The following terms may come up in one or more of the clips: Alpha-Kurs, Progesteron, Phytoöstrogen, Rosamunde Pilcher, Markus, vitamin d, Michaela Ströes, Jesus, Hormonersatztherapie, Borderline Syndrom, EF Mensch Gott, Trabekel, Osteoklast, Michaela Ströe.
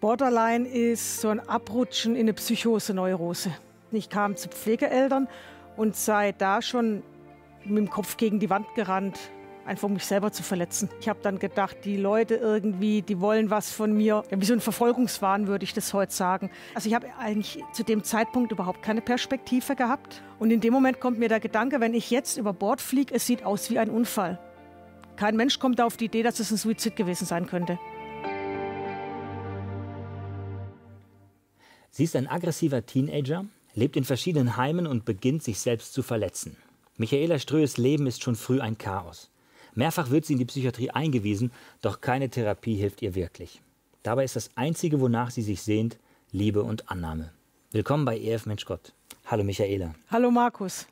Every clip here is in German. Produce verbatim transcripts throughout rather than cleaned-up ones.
Borderline ist so ein Abrutschen in eine Psychose, Neurose. Ich kam zu Pflegeeltern und sei da schon mit dem Kopf gegen die Wand gerannt, einfach um mich selber zu verletzen. Ich habe dann gedacht, die Leute irgendwie, die wollen was von mir. Wie so ein Verfolgungswahn, würde ich das heute sagen. Also ich habe eigentlich zu dem Zeitpunkt überhaupt keine Perspektive gehabt. Und in dem Moment kommt mir der Gedanke, wenn ich jetzt über Bord fliege, es sieht aus wie ein Unfall. Kein Mensch kommt auf die Idee, dass es ein Suizid gewesen sein könnte. Sie ist ein aggressiver Teenager, lebt in verschiedenen Heimen und beginnt, sich selbst zu verletzen. Michaela Ströes Leben ist schon früh ein Chaos. Mehrfach wird sie in die Psychiatrie eingewiesen, doch keine Therapie hilft ihr wirklich. Dabei ist das Einzige, wonach sie sich sehnt, Liebe und Annahme. Willkommen bei E F Mensch Gott. Hallo Michaela. Hallo Markus.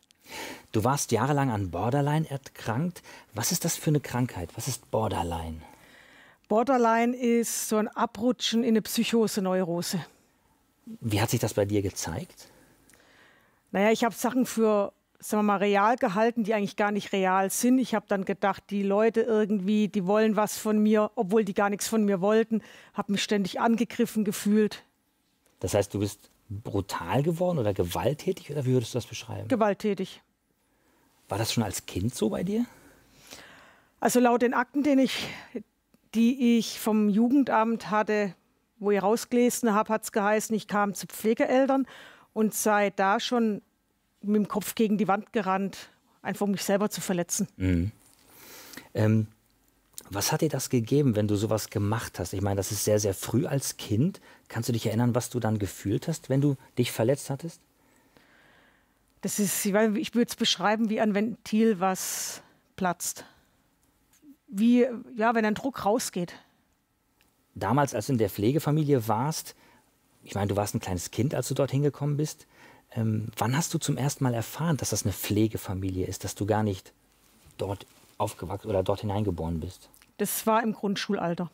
Du warst jahrelang an Borderline erkrankt. Was ist das für eine Krankheit? Was ist Borderline? Borderline ist so ein Abrutschen in eine Psychose, Neurose. Wie hat sich das bei dir gezeigt? Naja, ich habe Sachen für, sagen wir mal, real gehalten, die eigentlich gar nicht real sind. Ich habe dann gedacht, die Leute irgendwie, die wollen was von mir, obwohl die gar nichts von mir wollten. Habe mich ständig angegriffen gefühlt. Das heißt, du bist brutal geworden oder gewalttätig? Oder wie würdest du das beschreiben? Gewalttätig. War das schon als Kind so bei dir? Also laut den Akten, den ich, die ich vom Jugendamt hatte, wo ich rausgelesen habe, hat es geheißen, ich kam zu Pflegeeltern und sei da schon mit dem Kopf gegen die Wand gerannt, einfach um mich selber zu verletzen. Mhm. Ähm, was hat dir das gegeben, wenn du sowas gemacht hast? Ich meine, das ist sehr, sehr früh als Kind. Kannst du dich erinnern, was du dann gefühlt hast, wenn du dich verletzt hattest? Das ist, ich würde es beschreiben wie ein Ventil, was platzt. Wie, ja, wenn ein Druck rausgeht. Damals, als du in der Pflegefamilie warst, ich meine, du warst ein kleines Kind, als du dort hingekommen bist. Ähm, wann hast du zum ersten Mal erfahren, dass das eine Pflegefamilie ist, dass du gar nicht dort aufgewachsen oder dort hineingeboren bist? Das war im Grundschulalter.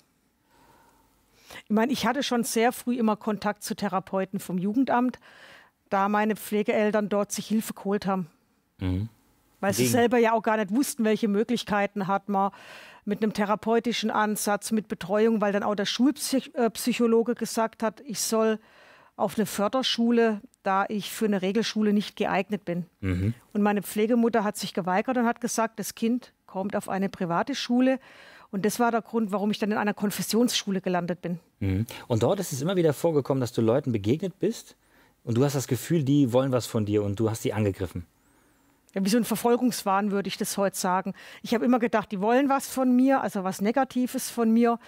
Ich meine, ich hatte schon sehr früh immer Kontakt zu Therapeuten vom Jugendamt, da meine Pflegeeltern dort sich Hilfe geholt haben. Mhm. Weil sie selber ja auch gar nicht wussten, welche Möglichkeiten hat man mit einem therapeutischen Ansatz, mit Betreuung, weil dann auch der Schulpsychologe gesagt hat, ich soll auf eine Förderschule, da ich für eine Regelschule nicht geeignet bin. Mhm. Und meine Pflegemutter hat sich geweigert und hat gesagt, das Kind kommt auf eine private Schule. Und das war der Grund, warum ich dann in einer Konfessionsschule gelandet bin. Mhm. Und dort ist es immer wieder vorgekommen, dass du Leuten begegnet bist und du hast das Gefühl, die wollen was von dir und du hast sie angegriffen. Wie so ein Verfolgungswahn, würde ich das heute sagen. Ich habe immer gedacht, die wollen was von mir, also was Negatives von mir,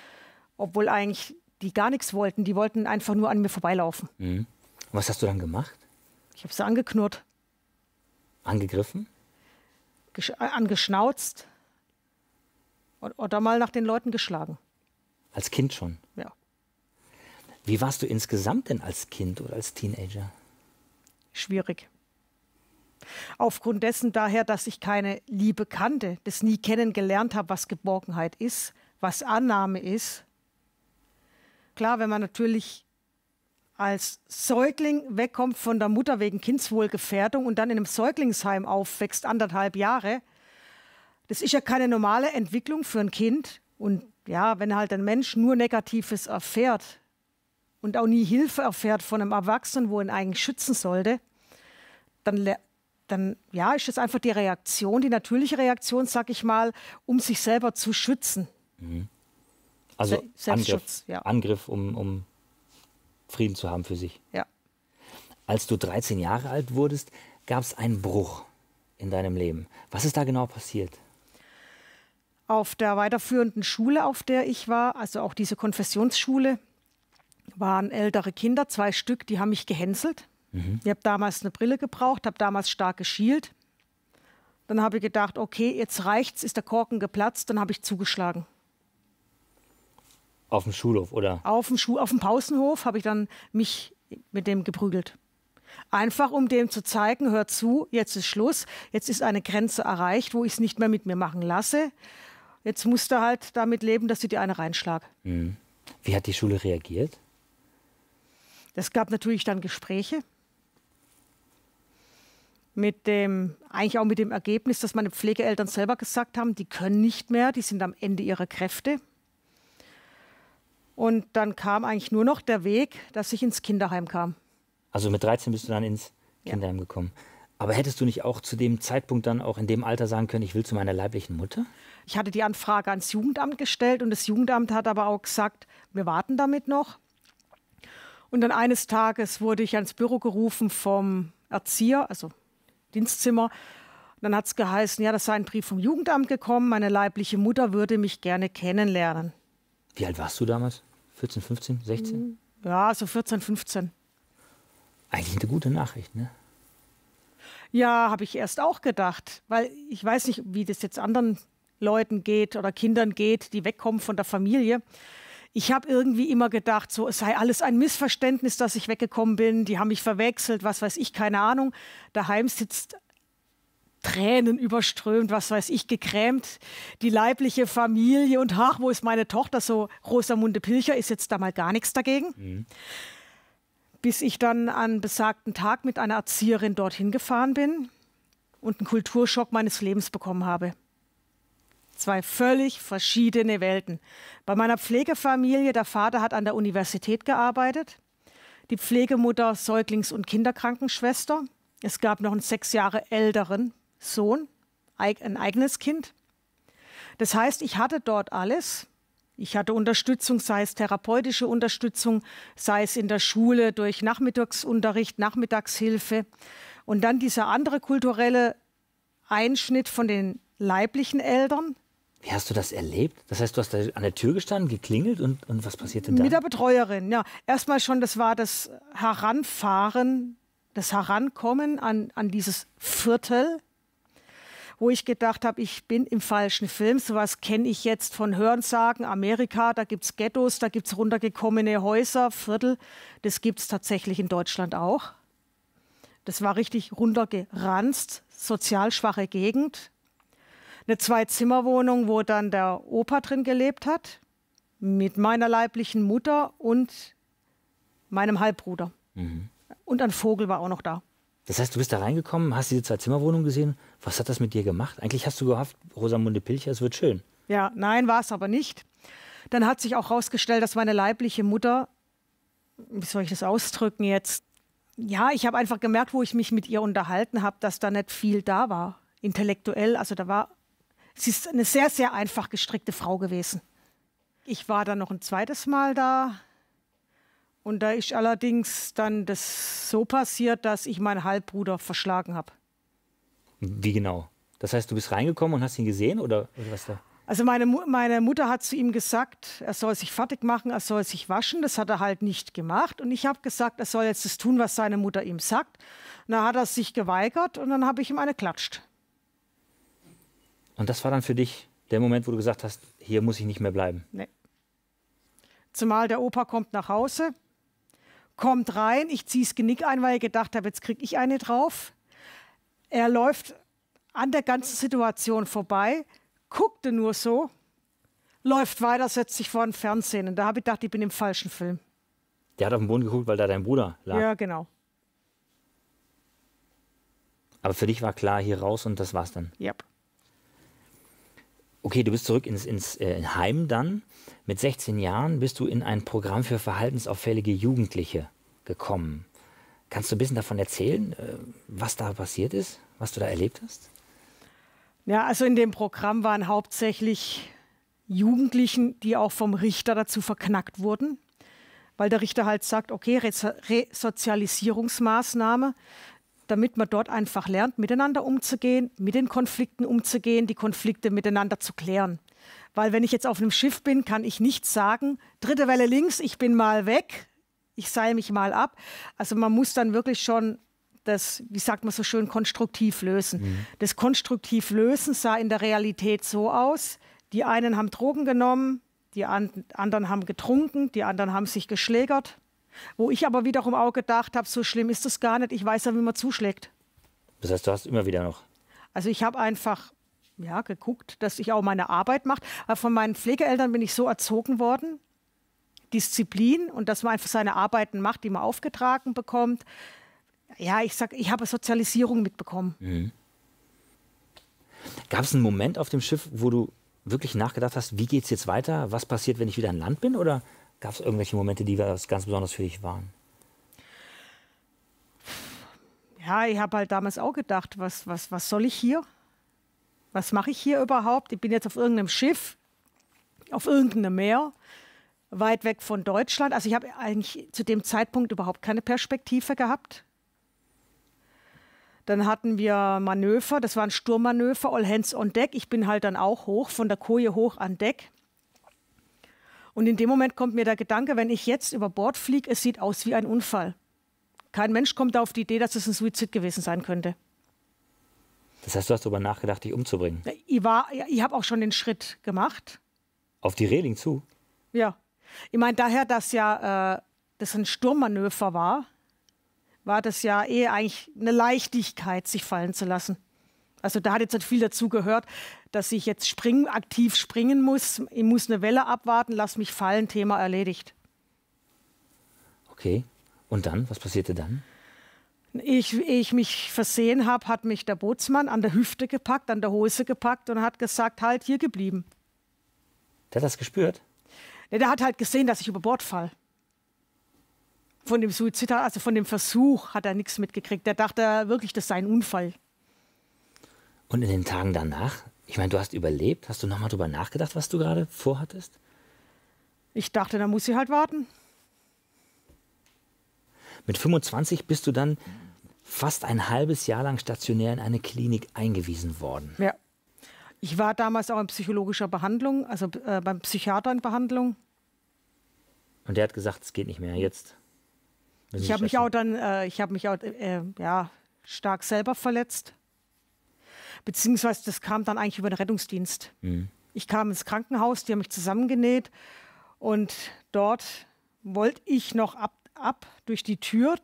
obwohl eigentlich die gar nichts wollten. Die wollten einfach nur an mir vorbeilaufen. Mhm. Was hast du dann gemacht? Ich habe sie angeknurrt. Angegriffen? Gesch- angeschnauzt. Oder mal nach den Leuten geschlagen. Als Kind schon? Ja. Wie warst du insgesamt denn als Kind oder als Teenager? Schwierig. Aufgrund dessen daher, dass ich keine Liebe kannte, das nie kennengelernt habe, was Geborgenheit ist, was Annahme ist. Klar, wenn man natürlich als Säugling wegkommt von der Mutter wegen Kindeswohlgefährdung und dann in einem Säuglingsheim aufwächst, anderthalb Jahre, das ist ja keine normale Entwicklung für ein Kind. Und ja, wenn halt ein Mensch nur Negatives erfährt und auch nie Hilfe erfährt von einem Erwachsenen, wo ihn eigentlich schützen sollte, dann dann ja, ist das einfach die Reaktion, die natürliche Reaktion, sag ich mal, um sich selber zu schützen. Mhm. Also Se Selbstschutz, Angriff, ja. Angriff um, um Frieden zu haben für sich. Ja. Als du dreizehn Jahre alt wurdest, gab es einen Bruch in deinem Leben. Was ist da genau passiert? Auf der weiterführenden Schule, auf der ich war, also auch diese Konfessionsschule, waren ältere Kinder, zwei Stück, die haben mich gehänselt. Ich habe damals eine Brille gebraucht, habe damals stark geschielt. Dann habe ich gedacht, okay, jetzt reicht's, ist der Korken geplatzt, dann habe ich zugeschlagen. Auf dem Schulhof, oder? Auf dem, Schu- auf dem Pausenhof habe ich dann mich mit dem geprügelt. Einfach um dem zu zeigen, hör zu, jetzt ist Schluss, jetzt ist eine Grenze erreicht, wo ich es nicht mehr mit mir machen lasse. Jetzt musst du halt damit leben, dass ich dir eine reinschlage. Mhm. Wie hat die Schule reagiert? Es gab natürlich dann Gespräche. Mit dem, eigentlich auch mit dem Ergebnis, dass meine Pflegeeltern selber gesagt haben, die können nicht mehr, die sind am Ende ihrer Kräfte. Und dann kam eigentlich nur noch der Weg, dass ich ins Kinderheim kam. Also mit dreizehn bist du dann ins Kinderheim ja. gekommen. Aber hättest du nicht auch zu dem Zeitpunkt dann auch in dem Alter sagen können, ich will zu meiner leiblichen Mutter? Ich hatte die Anfrage ans Jugendamt gestellt und das Jugendamt hat aber auch gesagt, wir warten damit noch. Und dann eines Tages wurde ich ans Büro gerufen vom Erzieher, also Dienstzimmer. Und dann hat es geheißen, ja, das sei ein Brief vom Jugendamt gekommen, meine leibliche Mutter würde mich gerne kennenlernen. Wie alt warst du damals? vierzehn, fünfzehn, sechzehn? Ja, so vierzehn, fünfzehn. Eigentlich eine gute Nachricht, ne? Ja, habe ich erst auch gedacht, weil ich weiß nicht, wie das jetzt anderen Leuten geht oder Kindern geht, die wegkommen von der Familie. Ich habe irgendwie immer gedacht, so, es sei alles ein Missverständnis, dass ich weggekommen bin, die haben mich verwechselt, was weiß ich, keine Ahnung. Daheim sitzt Tränen überströmt, was weiß ich, gekrämt, die leibliche Familie und ach, wo ist meine Tochter? So Rosamunde Pilcher ist jetzt da mal gar nichts dagegen. Mhm. Bis ich dann an besagten Tag mit einer Erzieherin dorthin gefahren bin und einen Kulturschock meines Lebens bekommen habe. Zwei völlig verschiedene Welten. Bei meiner Pflegefamilie, der Vater hat an der Universität gearbeitet, die Pflegemutter Säuglings- und Kinderkrankenschwester. Es gab noch einen sechs Jahre älteren Sohn, ein eigenes Kind. Das heißt, ich hatte dort alles. Ich hatte Unterstützung, sei es therapeutische Unterstützung, sei es in der Schule durch Nachmittagsunterricht, Nachmittagshilfe. Und dann dieser andere kulturelle Einschnitt von den leiblichen Eltern. Wie hast du das erlebt? Das heißt, du hast da an der Tür gestanden, geklingelt und, und was passiert denn da? Mit der Betreuerin, ja. Erstmal schon, das war das Heranfahren, das Herankommen an, an dieses Viertel, wo ich gedacht habe, ich bin im falschen Film. Sowas kenne ich jetzt von Hörensagen, Amerika, da gibt es Ghettos, da gibt es runtergekommene Häuser, Viertel. Das gibt es tatsächlich in Deutschland auch. Das war richtig runtergeranzt, sozial schwache Gegend. Eine Zwei-Zimmer-Wohnung, wo dann der Opa drin gelebt hat, mit meiner leiblichen Mutter und meinem Halbbruder. Mhm. Und ein Vogel war auch noch da. Das heißt, du bist da reingekommen, hast diese Zwei-Zimmer-Wohnung gesehen. Was hat das mit dir gemacht? Eigentlich hast du gehofft, Rosamunde Pilcher, es wird schön. Ja, nein, war es aber nicht. Dann hat sich auch herausgestellt, dass meine leibliche Mutter, wie soll ich das ausdrücken jetzt? Ja, ich habe einfach gemerkt, wo ich mich mit ihr unterhalten habe, dass da nicht viel da war. Intellektuell, also da war, sie ist eine sehr, sehr einfach gestrickte Frau gewesen. Ich war dann noch ein zweites Mal da. Und da ist allerdings dann das so passiert, dass ich meinen Halbbruder verschlagen habe. Wie genau? Das heißt, du bist reingekommen und hast ihn gesehen? Oder was da? Also meine, Mu meine Mutter hat zu ihm gesagt, er soll sich fertig machen, er soll sich waschen. Das hat er halt nicht gemacht. Und ich habe gesagt, er soll jetzt das tun, was seine Mutter ihm sagt. Und dann hat er sich geweigert und dann habe ich ihm eine klatscht. Und das war dann für dich der Moment, wo du gesagt hast, hier muss ich nicht mehr bleiben? Nee. Zumal der Opa kommt nach Hause. Kommt rein, ich ziehe das Genick ein, weil ich gedacht habe, jetzt kriege ich eine drauf. Er läuft an der ganzen Situation vorbei, guckte nur so, läuft weiter, setzt sich vor den Fernsehen. Und da habe ich gedacht, ich bin im falschen Film. Der hat auf den Boden geguckt, weil da dein Bruder lag. Ja, genau. Aber für dich war klar, hier raus und das war's dann? Ja. Yep. Okay, du bist zurück ins, ins äh, Heim dann. Mit sechzehn Jahren bist du in ein Programm für verhaltensauffällige Jugendliche gekommen. Kannst du ein bisschen davon erzählen, äh, was da passiert ist, was du da erlebt hast? Ja, also in dem Programm waren hauptsächlich Jugendlichen, die auch vom Richter dazu verknackt wurden, weil der Richter halt sagt, okay, Resozialisierungsmaßnahme, damit man dort einfach lernt, miteinander umzugehen, mit den Konflikten umzugehen, die Konflikte miteinander zu klären. Weil wenn ich jetzt auf einem Schiff bin, kann ich nicht sagen, dritte Welle links, ich bin mal weg, ich seile mich mal ab. Also man muss dann wirklich schon das, wie sagt man so schön, konstruktiv lösen. Mhm. Das konstruktiv lösen sah in der Realität so aus, die einen haben Drogen genommen, die anderen haben getrunken, die anderen haben sich geschlägert. Wo ich aber wiederum auch gedacht habe, so schlimm ist das gar nicht. Ich weiß ja, wie man zuschlägt. Das heißt, du hast immer wieder noch? Also ich habe einfach ja, geguckt, dass ich auch meine Arbeit mache. Aber von meinen Pflegeeltern bin ich so erzogen worden. Disziplin und dass man einfach seine Arbeiten macht, die man aufgetragen bekommt. Ja, ich sag, ich habe Sozialisierung mitbekommen. Mhm. Gab es einen Moment auf dem Schiff, wo du wirklich nachgedacht hast, wie geht es jetzt weiter? Was passiert, wenn ich wieder an Land bin? Oder Gab es irgendwelche Momente, die was ganz besonders für dich waren? Ja, ich habe halt damals auch gedacht, was, was, was soll ich hier? Was mache ich hier überhaupt? Ich bin jetzt auf irgendeinem Schiff, auf irgendeinem Meer, weit weg von Deutschland. Also ich habe eigentlich zu dem Zeitpunkt überhaupt keine Perspektive gehabt. Dann hatten wir Manöver, das waren Sturmmanöver, all hands on deck. Ich bin halt dann auch hoch, von der Koje hoch an Deck. Und in dem Moment kommt mir der Gedanke, wenn ich jetzt über Bord fliege, es sieht aus wie ein Unfall. Kein Mensch kommt da auf die Idee, dass es ein Suizid gewesen sein könnte. Das heißt, du hast darüber nachgedacht, dich umzubringen? Ich, ich habe auch schon den Schritt gemacht. Auf die Reling zu? Ja. Ich meine, daher, dass ja äh, das ein Sturmmanöver war, war das ja eh eigentlich eine Leichtigkeit, sich fallen zu lassen. Also da hat jetzt nicht viel dazu gehört, dass ich jetzt springen, aktiv springen muss. Ich muss eine Welle abwarten, lass mich fallen, Thema erledigt. Okay. Und dann? Was passierte dann? Ich, ich mich versehen habe, hat mich der Bootsmann an der Hüfte gepackt, an der Hose gepackt und hat gesagt, halt, hier geblieben. Der hat das gespürt? Der, der hat halt gesehen, dass ich über Bord falle. Von dem Suizid, also von dem Versuch, hat er nichts mitgekriegt. Der dachte wirklich, das sei ein Unfall. Und in den Tagen danach? Ich meine, du hast überlebt. Hast du nochmal drüber nachgedacht, was du gerade vorhattest? Ich dachte, da muss ich halt warten. Mit fünfundzwanzig bist du dann fast ein halbes Jahr lang stationär in eine Klinik eingewiesen worden. Ja. Ich war damals auch in psychologischer Behandlung, also äh, beim Psychiater in Behandlung. Und der hat gesagt, es geht nicht mehr, jetzt. Ich habe mich auch dann, äh, ich habe mich auch äh, ja, stark selber verletzt. Beziehungsweise das kam dann eigentlich über den Rettungsdienst. Mhm. Ich kam ins Krankenhaus, die haben mich zusammengenäht. Und dort wollte ich noch ab ab durch die Tür,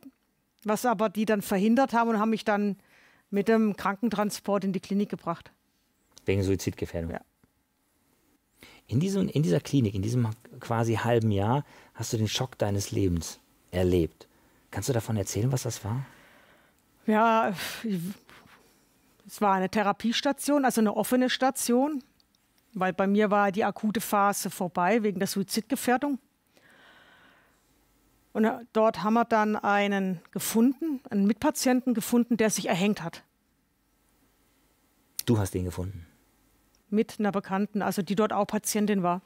was aber die dann verhindert haben und haben mich dann mit dem Krankentransport in die Klinik gebracht. Wegen Suizidgefährdung? Ja. In diesem, in dieser Klinik, in diesem quasi halben Jahr, hast du den Schock deines Lebens erlebt. Kannst du davon erzählen, was das war? Ja, ich, es war eine Therapiestation, also eine offene Station, weil bei mir war die akute Phase vorbei wegen der Suizidgefährdung. Und dort haben wir dann einen gefunden, einen Mitpatienten gefunden, der sich erhängt hat. Du hast ihn gefunden? Mit einer Bekannten, also die dort auch Patientin war.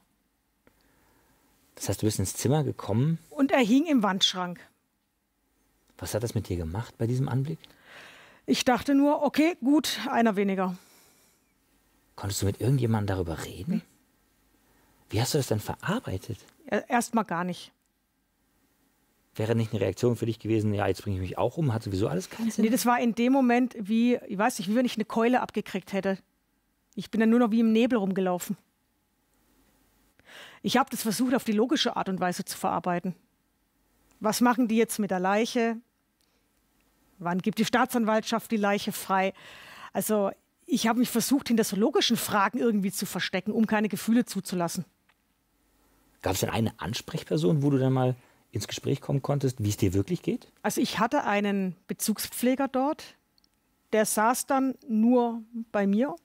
Das heißt, du bist ins Zimmer gekommen? Und er hing im Wandschrank. Was hat das mit dir gemacht bei diesem Anblick? Ich dachte nur, okay, gut, einer weniger. Konntest du mit irgendjemandem darüber reden? Wie hast du das dann verarbeitet? Erstmal gar nicht. Wäre nicht eine Reaktion für dich gewesen, ja, jetzt bringe ich mich auch um, hat sowieso alles keinen Sinn? Nee, das war in dem Moment wie, ich weiß nicht, wie wenn ich eine Keule abgekriegt hätte. Ich bin dann nur noch wie im Nebel rumgelaufen. Ich habe das versucht, auf die logische Art und Weise zu verarbeiten. Was machen die jetzt mit der Leiche? Wann gibt die Staatsanwaltschaft die Leiche frei? Also ich habe mich versucht, hinter so logischen Fragen irgendwie zu verstecken, um keine Gefühle zuzulassen. Gab es denn eine Ansprechperson, wo du dann mal ins Gespräch kommen konntest, wie es dir wirklich geht? Also ich hatte einen Bezugspfleger dort, der saß dann nur bei mir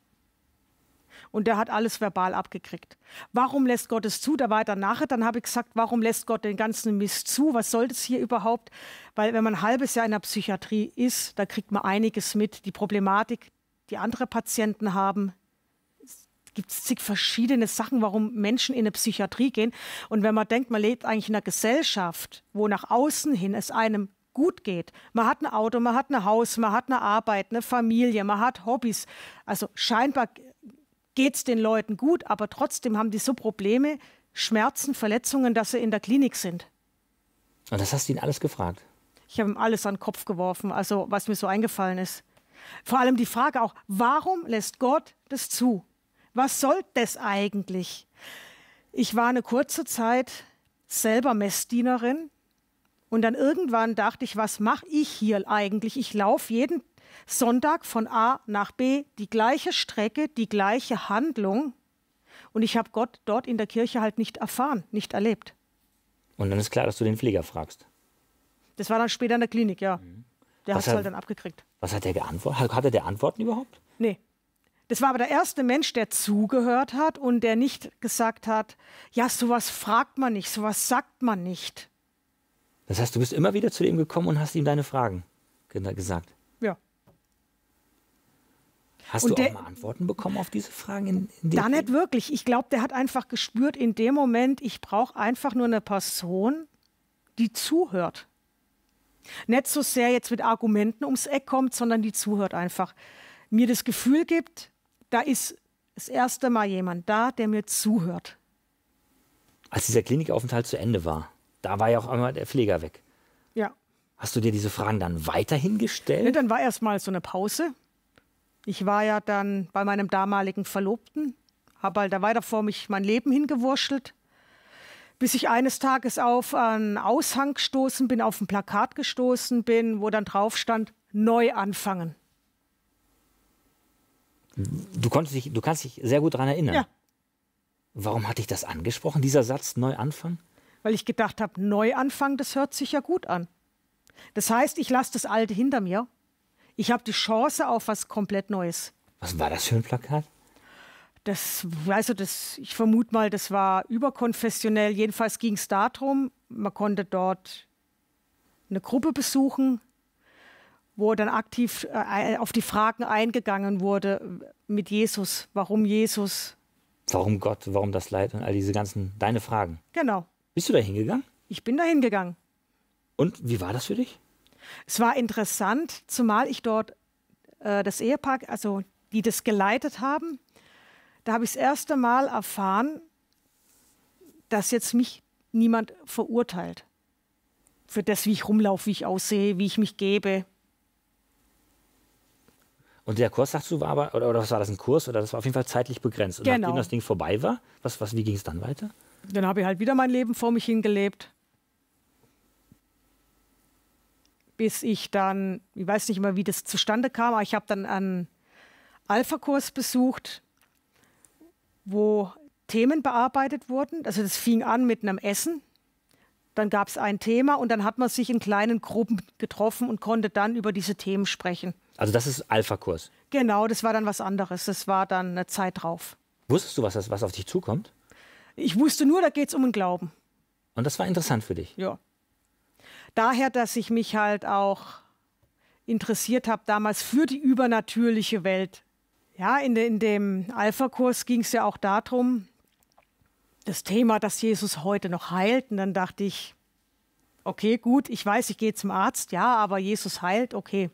und der hat alles verbal abgekriegt. Warum lässt Gott es zu? Da war er dann nachher, dann habe ich gesagt, warum lässt Gott den ganzen Mist zu? Was soll das hier überhaupt? Weil wenn man ein halbes Jahr in der Psychiatrie ist, da kriegt man einiges mit. Die Problematik, die andere Patienten haben, gibt es zig verschiedene Sachen, warum Menschen in eine Psychiatrie gehen. Und wenn man denkt, man lebt eigentlich in einer Gesellschaft, wo nach außen hin es einem gut geht. Man hat ein Auto, man hat ein Haus, man hat eine Arbeit, eine Familie, man hat Hobbys. Also scheinbar geht es den Leuten gut, aber trotzdem haben die so Probleme, Schmerzen, Verletzungen, dass sie in der Klinik sind. Und das hast du ihn alles gefragt? Ich habe ihm alles an den Kopf geworfen, also was mir so eingefallen ist. Vor allem die Frage auch, warum lässt Gott das zu? Was soll das eigentlich? Ich war eine kurze Zeit selber Messdienerin und dann irgendwann dachte ich, was mache ich hier eigentlich? Ich laufe jeden Sonntag von A nach B die gleiche Strecke, die gleiche Handlung und ich habe Gott dort in der Kirche halt nicht erfahren, nicht erlebt. Und dann ist klar, dass du den Pfleger fragst. Das war dann später in der Klinik, ja. Der hat es halt dann abgekriegt. Was hat der geantwortet? Hatte der Antworten überhaupt? Nee. Das war aber der erste Mensch, der zugehört hat und der nicht gesagt hat, ja, sowas fragt man nicht, sowas sagt man nicht. Das heißt, du bist immer wieder zu ihm gekommen und hast ihm deine Fragen gesagt? Ja. Hast und du auch mal Antworten bekommen auf diese Fragen? In, in da nicht wirklich. Ich glaube, der hat einfach gespürt, in dem Moment, ich brauche einfach nur eine Person, die zuhört. Nicht so sehr jetzt mit Argumenten ums Eck kommt, sondern die zuhört einfach. Mir das Gefühl gibt, da ist das erste Mal jemand da, der mir zuhört. Als dieser Klinikaufenthalt zu Ende war, da war ja auch einmal der Pfleger weg. Ja. Hast du dir diese Fragen dann weiterhin gestellt? Nee, dann war erstmal so eine Pause. Ich war ja dann bei meinem damaligen Verlobten, habe halt da weiter vor mich mein Leben hingewurschtelt, bis ich eines Tages auf einen Aushang gestoßen bin, auf ein Plakat gestoßen bin, wo dann drauf stand, neu anfangen. Du, konntest dich, du kannst dich sehr gut daran erinnern. Ja. Warum hat dich das angesprochen, dieser Satz, Neuanfang? Weil ich gedacht habe, Neuanfang, das hört sich ja gut an. Das heißt, ich lasse das Alte hinter mir. Ich habe die Chance auf was komplett Neues. Was war das für ein Plakat? Das, also das, ich vermute mal, das war überkonfessionell. Jedenfalls ging es darum, man konnte dort eine Gruppe besuchen, wo dann aktiv äh, auf die Fragen eingegangen wurde mit Jesus. Warum Jesus? Warum Gott? Warum das Leid? Und all diese ganzen, deine Fragen. Genau. Bist du da hingegangen? Ich bin da hingegangen. Und wie war das für dich? Es war interessant, zumal ich dort äh, das Ehepaar, also die das geleitet haben, da habe ich das erste Mal erfahren, dass jetzt mich niemand verurteilt. Für das, wie ich rumlaufe, wie ich aussehe, wie ich mich gebe. Und der Kurs, sagst du, war aber, oder, oder was war das, ein Kurs? Oder das war auf jeden Fall zeitlich begrenzt. Und genau. Nachdem das Ding vorbei war, was, was, wie ging es dann weiter? Dann habe ich halt wieder mein Leben vor mich hingelebt. Bis ich dann, ich weiß nicht mehr, wie das zustande kam, aber ich habe dann einen Alpha-Kurs besucht, wo Themen bearbeitet wurden. Also das fing an mit einem Essen. Dann gab es ein Thema und dann hat man sich in kleinen Gruppen getroffen und konnte dann über diese Themen sprechen. Also das ist Alpha-Kurs? Genau, das war dann was anderes. Das war dann eine Zeit drauf. Wusstest du, was, das, was auf dich zukommt? Ich wusste nur, da geht es um den Glauben. Und das war interessant für dich? Ja. Daher, dass ich mich halt auch interessiert habe damals für die übernatürliche Welt. Ja, in, de, in dem Alpha-Kurs ging es ja auch darum, das Thema, dass Jesus heute noch heilt. Und dann dachte ich, okay, gut, ich weiß, ich gehe zum Arzt, ja, aber Jesus heilt, okay.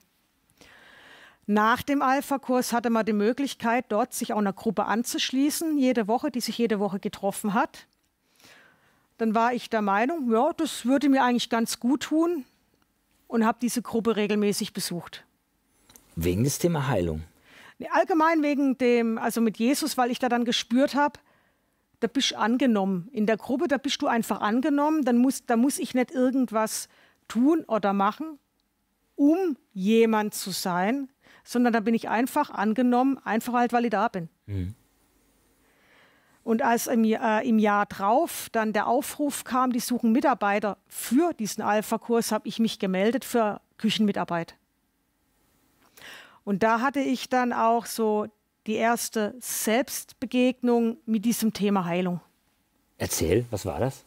Nach dem Alpha-Kurs hatte man die Möglichkeit, dort sich auch einer Gruppe anzuschließen, jede Woche, die sich jede Woche getroffen hat. Dann war ich der Meinung, ja, das würde mir eigentlich ganz gut tun und habe diese Gruppe regelmäßig besucht. Wegen des Thema Heilung? Allgemein wegen dem, also mit Jesus, weil ich da dann gespürt habe, da bist du angenommen. In der Gruppe, da bist du einfach angenommen. Dann muss, da muss ich nicht irgendwas tun oder machen, um jemand zu sein, sondern da bin ich einfach angenommen, einfach halt, weil ich da bin. Mhm. Und als im, äh, im Jahr drauf dann der Aufruf kam, die suchen Mitarbeiter für diesen Alpha-Kurs, habe ich mich gemeldet für Küchenmitarbeit. Und da hatte ich dann auch so die erste Selbstbegegnung mit diesem Thema Heilung. Erzähl, was war das?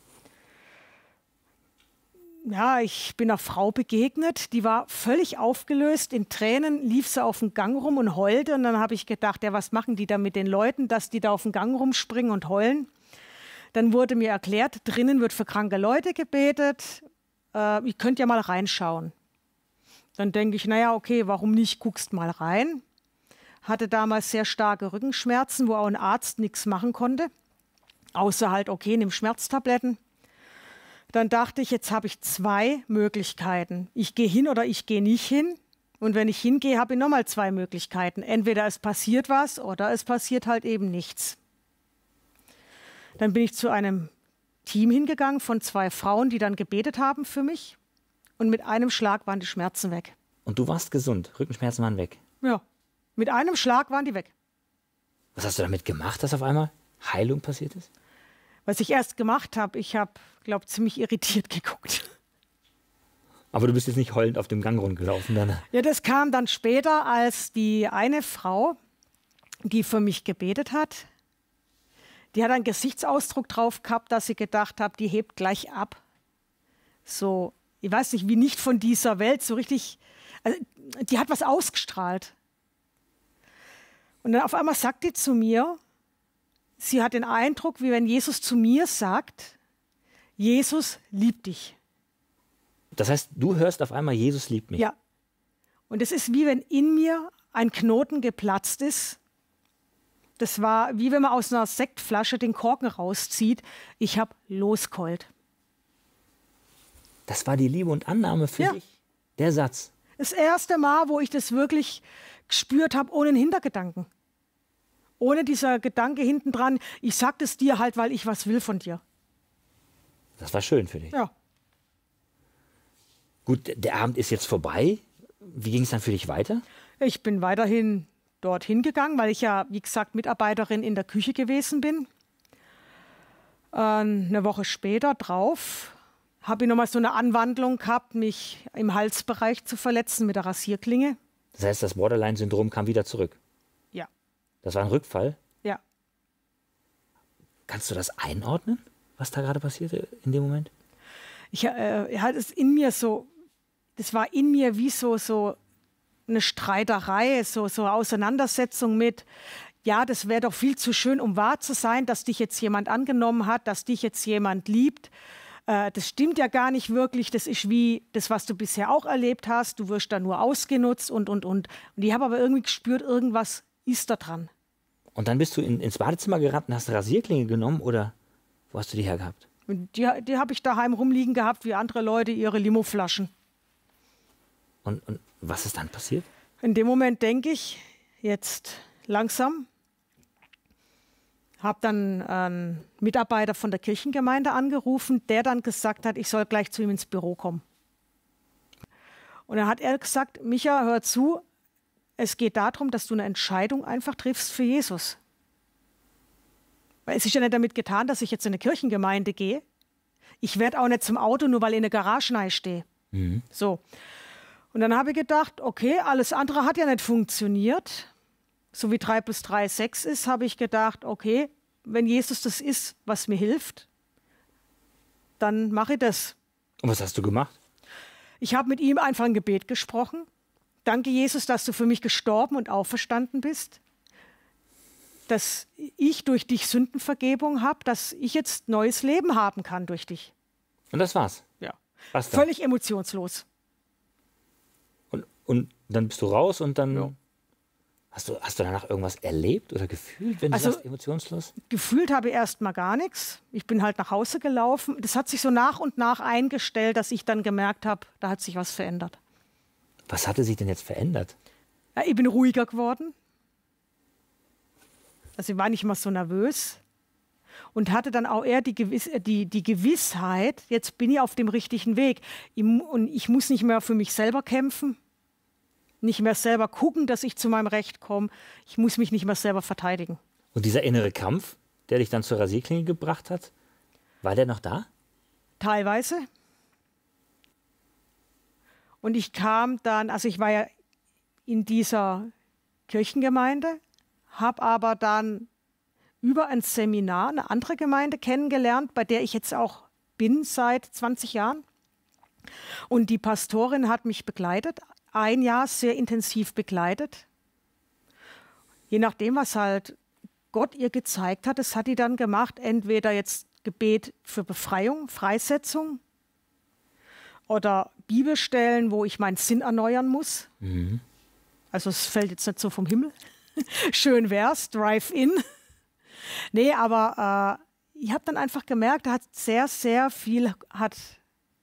Ja, ich bin einer Frau begegnet, die war völlig aufgelöst. In Tränen lief sie auf den Gang rum und heulte. Und dann habe ich gedacht, ja, was machen die da mit den Leuten, dass die da auf den Gang rumspringen und heulen? Dann wurde mir erklärt, drinnen wird für kranke Leute gebetet. Äh, ihr könnt ja mal reinschauen. Dann denke ich, naja, okay, warum nicht, guckst mal rein. Hatte damals sehr starke Rückenschmerzen, wo auch ein Arzt nichts machen konnte. Außer halt, okay, nimm Schmerztabletten. Dann dachte ich, jetzt habe ich zwei Möglichkeiten. Ich gehe hin oder ich gehe nicht hin. Und wenn ich hingehe, habe ich nochmal zwei Möglichkeiten. Entweder es passiert was oder es passiert halt eben nichts. Dann bin ich zu einem Team hingegangen von zwei Frauen, die dann gebetet haben für mich. Und mit einem Schlag waren die Schmerzen weg. Und du warst gesund? Rückenschmerzen waren weg? Ja, mit einem Schlag waren die weg. Was hast du damit gemacht, dass auf einmal Heilung passiert ist? Was ich erst gemacht habe, ich habe, glaube ich, ziemlich irritiert geguckt. Aber du bist jetzt nicht heulend auf dem Gang rundgelaufen dann? Ja, das kam dann später, als die eine Frau die für mich gebetet hat. Die hat einen Gesichtsausdruck drauf gehabt, dass sie gedacht hat, die hebt gleich ab. So, ich weiß nicht, wie nicht von dieser Welt so richtig, also, die hat was ausgestrahlt. Und dann auf einmal sagt die zu mir, sie hat den Eindruck, wie wenn Jesus zu mir sagt, Jesus liebt dich. Das heißt, du hörst auf einmal, Jesus liebt mich. Ja. Und es ist wie wenn in mir ein Knoten geplatzt ist. Das war wie wenn man aus einer Sektflasche den Korken rauszieht. Ich habe losgeheult. Das war die Liebe und Annahme für dich, der Satz. Das erste Mal, wo ich das wirklich gespürt habe, ohne einen Hintergedanken. Ohne dieser Gedanke hintendran, ich sag das dir halt, weil ich was will von dir. Das war schön für dich. Ja. Gut, der Abend ist jetzt vorbei. Wie ging es dann für dich weiter? Ich bin weiterhin dorthin gegangen, weil ich ja, wie gesagt, Mitarbeiterin in der Küche gewesen bin. Ähm, eine Woche später drauf habe ich nochmal so eine Anwandlung gehabt, mich im Halsbereich zu verletzen mit der Rasierklinge. Das heißt, das Borderline-Syndrom kam wieder zurück? Ja. Das war ein Rückfall? Ja. Kannst du das einordnen, was da gerade passierte in dem Moment? Ich äh, hatte es in mir so, das war in mir wie so, so eine Streiterei, so, so eine Auseinandersetzung mit, ja, das wäre doch viel zu schön, um wahr zu sein, dass dich jetzt jemand angenommen hat, dass dich jetzt jemand liebt. Das stimmt ja gar nicht wirklich, das ist wie das, was du bisher auch erlebt hast, du wirst da nur ausgenutzt und, und, und. Und ich habe aber irgendwie gespürt, irgendwas ist da dran. Und dann bist du in, ins Badezimmer gerannt und hast eine Rasierklinge genommen oder wo hast du die hergehabt? Die, die habe ich daheim rumliegen gehabt, wie andere Leute ihre Limoflaschen. Und, und was ist dann passiert? In dem Moment denke ich, jetzt langsam, habe dann einen Mitarbeiter von der Kirchengemeinde angerufen, der dann gesagt hat, ich soll gleich zu ihm ins Büro kommen. Und dann hat er gesagt, Micha, hör zu, es geht darum, dass du eine Entscheidung einfach triffst für Jesus. Weil es ist ja nicht damit getan, dass ich jetzt in eine Kirchengemeinde gehe. Ich werde auch nicht zum Auto, nur weil ich in der Garage stehe. Mhm. So. Und dann habe ich gedacht, okay, alles andere hat ja nicht funktioniert. So wie drei plus drei sechs ist, habe ich gedacht, okay, wenn Jesus das ist, was mir hilft, dann mache ich das. Und was hast du gemacht? Ich habe mit ihm einfach ein Gebet gesprochen. Danke, Jesus, dass du für mich gestorben und auferstanden bist. Dass ich durch dich Sündenvergebung habe, dass ich jetzt neues Leben haben kann durch dich. Und das war's? Ja. Was dann? Völlig emotionslos. Und, und dann bist du raus und dann... Ja. Hast du, hast du danach irgendwas erlebt oder gefühlt, wenn du also, sagst, emotionslos? Gefühlt habe ich erst mal gar nichts. Ich bin halt nach Hause gelaufen. Das hat sich so nach und nach eingestellt, dass ich dann gemerkt habe, da hat sich was verändert. Was hatte sich denn jetzt verändert? Ja, ich bin ruhiger geworden. Also ich war nicht mal so nervös. Und hatte dann auch eher die, Gewiss die, die Gewissheit, jetzt bin ich auf dem richtigen Weg. Ich, und ich muss nicht mehr für mich selber kämpfen. Nicht mehr selber gucken, dass ich zu meinem Recht komme. Ich muss mich nicht mehr selber verteidigen. Und dieser innere Kampf, der dich dann zur Rasierklinge gebracht hat, war der noch da? Teilweise. Und ich kam dann, also ich war ja in dieser Kirchengemeinde, habe aber dann über ein Seminar eine andere Gemeinde kennengelernt, bei der ich jetzt auch bin seit zwanzig Jahren. Und die Pastorin hat mich begleitet, ein Jahr sehr intensiv begleitet. Je nachdem, was halt Gott ihr gezeigt hat, das hat die dann gemacht, entweder jetzt Gebet für Befreiung, Freisetzung oder Bibelstellen, wo ich meinen Sinn erneuern muss. Mhm. Also es fällt jetzt nicht so vom Himmel. Schön wär's, Drive-In. Nee, aber äh, ich habe dann einfach gemerkt, da hat sehr, sehr viel hat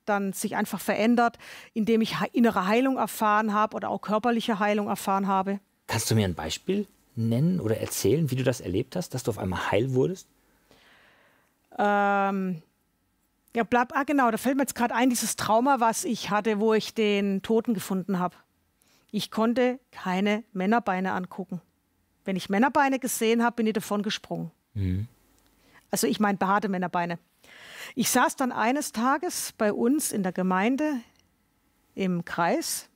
dann sich einfach verändert, indem ich innere Heilung erfahren habe oder auch körperliche Heilung erfahren habe. Kannst du mir ein Beispiel nennen oder erzählen, wie du das erlebt hast, dass du auf einmal heil wurdest? Ähm, ja, bleib, ah, genau, da fällt mir jetzt gerade ein, dieses Trauma, was ich hatte, wo ich den Toten gefunden habe. Ich konnte keine Männerbeine angucken. Wenn ich Männerbeine gesehen habe, bin ich davon gesprungen. Mhm. Also ich meine behaarte Männerbeine. Ich saß dann eines Tages bei uns in der Gemeinde im Kreis,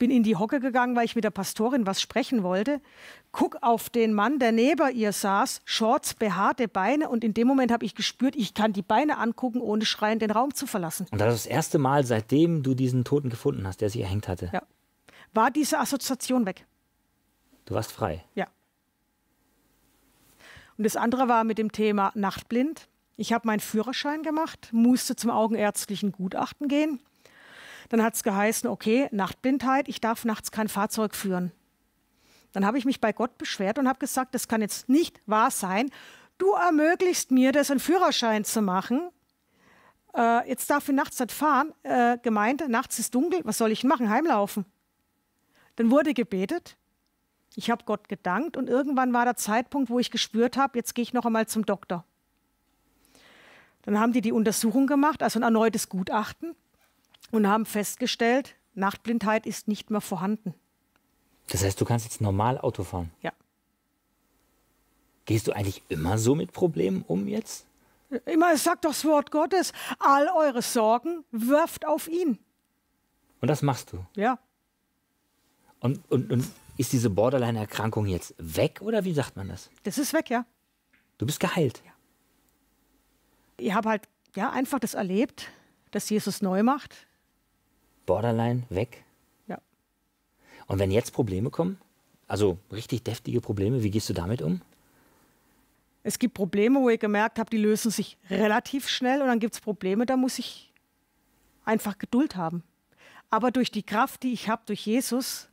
bin in die Hocke gegangen, weil ich mit der Pastorin was sprechen wollte, guck auf den Mann, der neben ihr saß, Shorts, behaarte Beine, und in dem Moment habe ich gespürt, ich kann die Beine angucken, ohne schreien den Raum zu verlassen. Und das ist das erste Mal, seitdem du diesen Toten gefunden hast, der sich erhängt hatte? Ja. War diese Assoziation weg. Du warst frei? Ja. Und das andere war mit dem Thema nachtblind. Ich habe meinen Führerschein gemacht, musste zum augenärztlichen Gutachten gehen. Dann hat es geheißen, okay, Nachtblindheit, ich darf nachts kein Fahrzeug führen. Dann habe ich mich bei Gott beschwert und habe gesagt, das kann jetzt nicht wahr sein. Du ermöglichst mir, das einen Führerschein zu machen. Äh, jetzt darf ich nachts nicht fahren. Äh, Gemeinde, nachts ist dunkel, was soll ich machen? Heimlaufen. Dann wurde gebetet. Ich habe Gott gedankt und irgendwann war der Zeitpunkt, wo ich gespürt habe, jetzt gehe ich noch einmal zum Doktor. Dann haben die die Untersuchung gemacht, also ein erneutes Gutachten. Und haben festgestellt, Nachtblindheit ist nicht mehr vorhanden. Das heißt, du kannst jetzt normal Auto fahren? Ja. Gehst du eigentlich immer so mit Problemen um jetzt? Immer, sagt doch das Wort Gottes, all eure Sorgen wirft auf ihn. Und das machst du? Ja. Und, und, und ist diese Borderline-Erkrankung jetzt weg oder wie sagt man das? Das ist weg, ja. Du bist geheilt? Ja. Ich habe halt ja, einfach das erlebt, dass Jesus neu macht. Borderline weg? Ja. Und wenn jetzt Probleme kommen, also richtig deftige Probleme, wie gehst du damit um? Es gibt Probleme, wo ich gemerkt habe, die lösen sich relativ schnell, und dann gibt es Probleme, da muss ich einfach Geduld haben. Aber durch die Kraft, die ich habe, durch Jesus,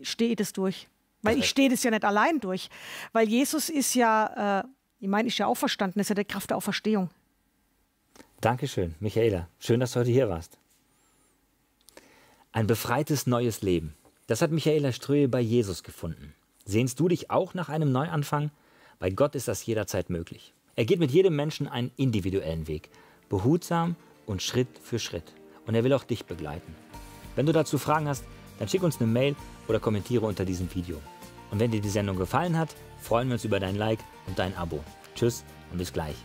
stehe ich das durch. Weil das ich stehe das ja nicht allein durch. Weil Jesus ist ja, äh, ich meine, ist ja auferstanden, ist ja die Kraft der Auferstehung. Dankeschön, Michaela. Schön, dass du heute hier warst. Ein befreites neues Leben. Das hat Michaela Ströes bei Jesus gefunden. Sehnst du dich auch nach einem Neuanfang? Bei Gott ist das jederzeit möglich. Er geht mit jedem Menschen einen individuellen Weg. Behutsam und Schritt für Schritt. Und er will auch dich begleiten. Wenn du dazu Fragen hast, dann schick uns eine Mail oder kommentiere unter diesem Video. Und wenn dir die Sendung gefallen hat, freuen wir uns über dein Like und dein Abo. Tschüss und bis gleich.